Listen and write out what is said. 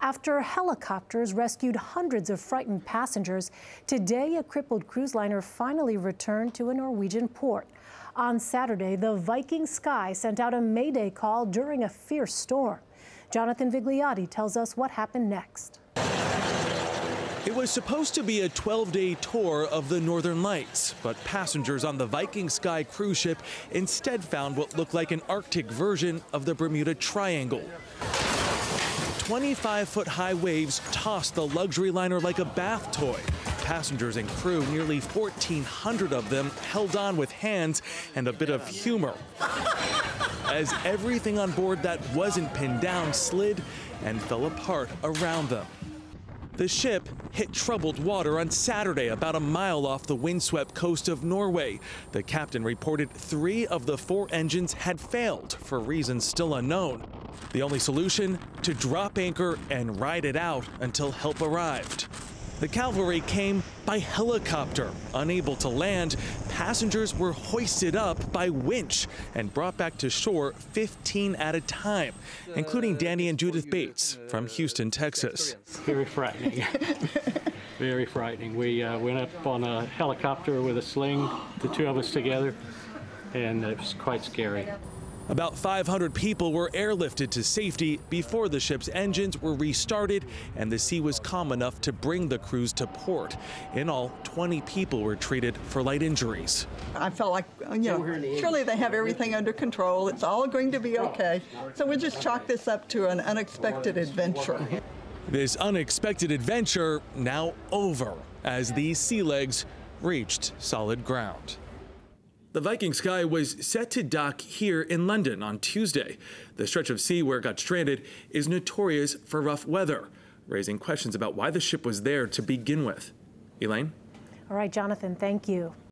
after helicopters rescued hundreds of frightened passengers. Today, a crippled cruise liner finally returned to a Norwegian port. On Saturday, the Viking Sky sent out a mayday call during a fierce storm. Jonathan Vigliotti tells us what happened next. It was supposed to be a 12-day tour of the Northern Lights, but passengers on the Viking Sky cruise ship instead found what looked like an Arctic version of the Bermuda Triangle. 25-foot-high waves tossed the luxury liner like a bath toy. Passengers and crew, nearly 1,400 of them, held on with hands and a bit of humor as everything on board that wasn't pinned down slid and fell apart around them. The ship hit troubled water on Saturday, about a mile off the windswept coast of Norway. The captain reported 3 of the 4 engines had failed for reasons still unknown. The only solution? To drop anchor and ride it out until help arrived. The cavalry came by helicopter. Unable to land, passengers were hoisted up by winch and brought back to shore 15 at a time, including Danny and Judith Bates from Houston, Texas. Very frightening. Very frightening. We went up on a helicopter with a sling, the 2 of us together, and it was quite scary. About 500 people were airlifted to safety before the ship's engines were restarted and the sea was calm enough to bring the crews to port. In all, 20 people were treated for light injuries. I felt like, surely they have everything under control. It's all going to be okay. So we just chalk this up to an unexpected adventure. This unexpected adventure now over as these sea legs reached solid ground. The Viking Sky was set to dock here in London on Tuesday. The stretch of sea where it got stranded is notorious for rough weather, raising questions about why the ship was there to begin with. Elaine? All right, Jonathan, thank you.